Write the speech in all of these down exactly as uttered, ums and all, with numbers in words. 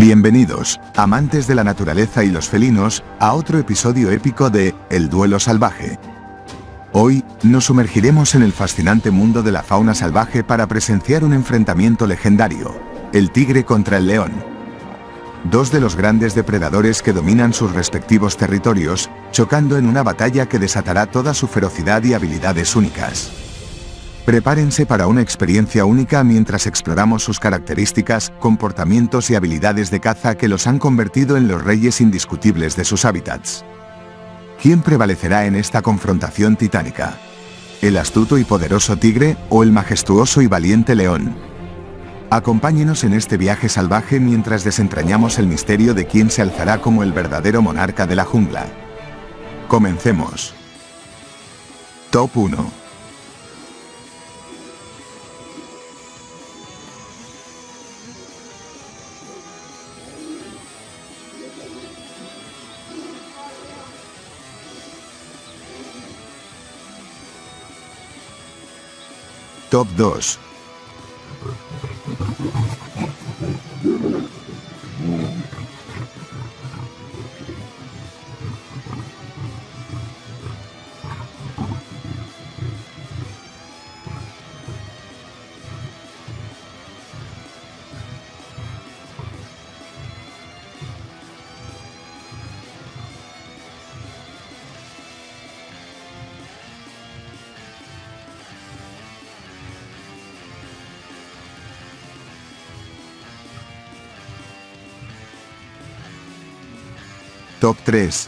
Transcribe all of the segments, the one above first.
Bienvenidos, amantes de la naturaleza y los felinos, a otro episodio épico de El Duelo Salvaje. Hoy, nos sumergiremos en el fascinante mundo de la fauna salvaje para presenciar un enfrentamiento legendario, el tigre contra el león. Dos de los grandes depredadores que dominan sus respectivos territorios, chocando en una batalla que desatará toda su ferocidad y habilidades únicas. Prepárense para una experiencia única mientras exploramos sus características, comportamientos y habilidades de caza que los han convertido en los reyes indiscutibles de sus hábitats. ¿Quién prevalecerá en esta confrontación titánica? ¿El astuto y poderoso tigre o el majestuoso y valiente león? Acompáñenos en este viaje salvaje mientras desentrañamos el misterio de quién se alzará como el verdadero monarca de la jungla. Comencemos. Top uno. Top dos. Top tres.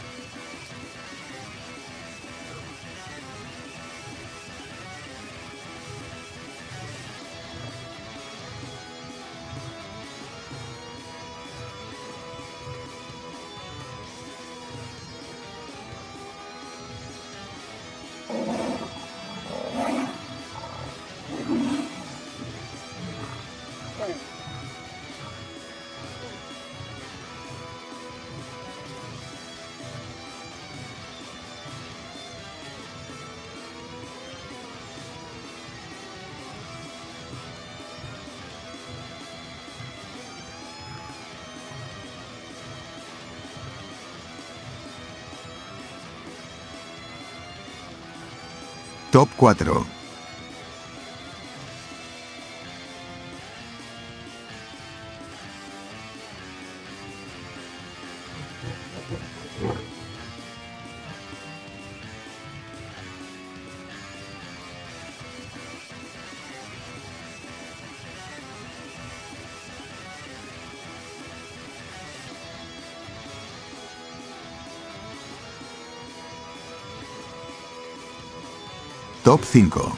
Top cuatro. Top cinco.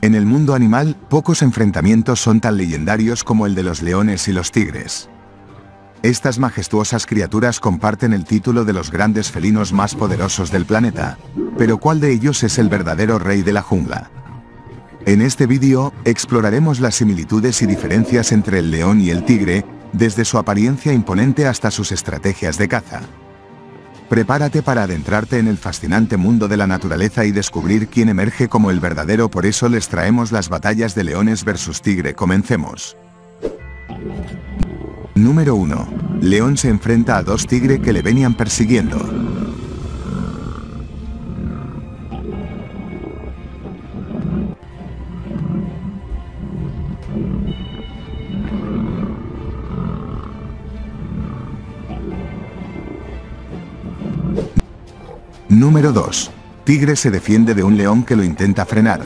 En el mundo animal, pocos enfrentamientos son tan legendarios como el de los leones y los tigres. Estas majestuosas criaturas comparten el título de los grandes felinos más poderosos del planeta, pero ¿cuál de ellos es el verdadero rey de la jungla? En este vídeo, exploraremos las similitudes y diferencias entre el león y el tigre, desde su apariencia imponente hasta sus estrategias de caza. Prepárate para adentrarte en el fascinante mundo de la naturaleza y descubrir quién emerge como el verdadero. Por eso les traemos las batallas de leones versus tigre. Comencemos. Número uno. León se enfrenta a dos tigres que le venían persiguiendo. Número dos. Tigre se defiende de un león que lo intenta frenar.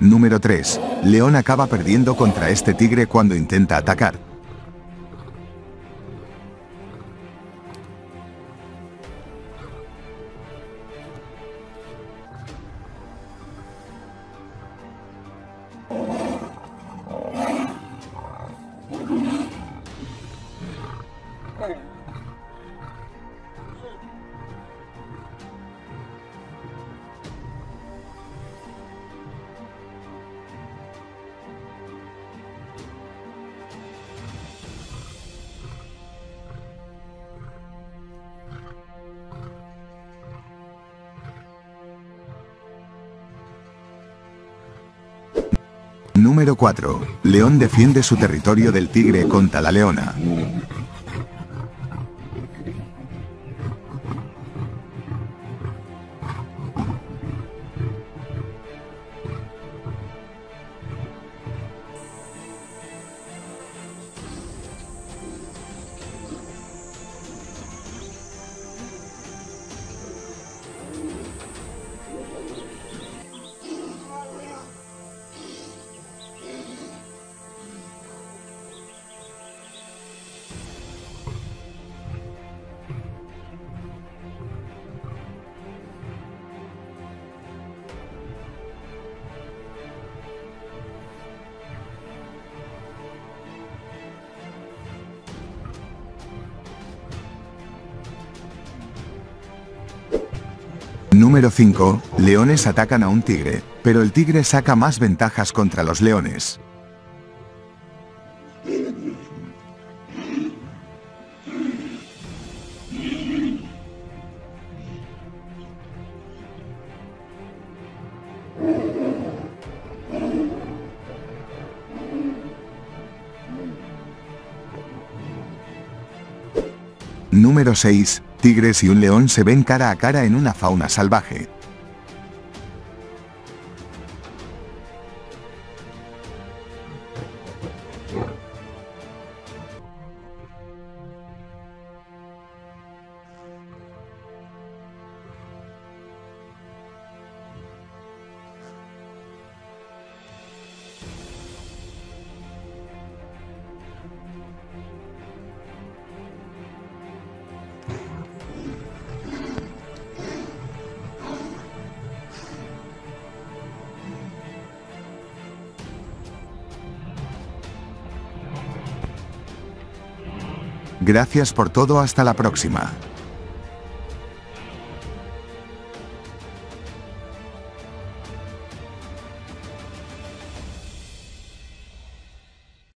Número tres. León acaba perdiendo contra este tigre cuando intenta atacar. Número cuatro. León defiende su territorio del tigre contra la leona. Número cinco. Leones atacan a un tigre, pero el tigre saca más ventajas contra los leones. Número seis. Tigres y un león se ven cara a cara en una fauna salvaje. Gracias por todo, hasta la próxima.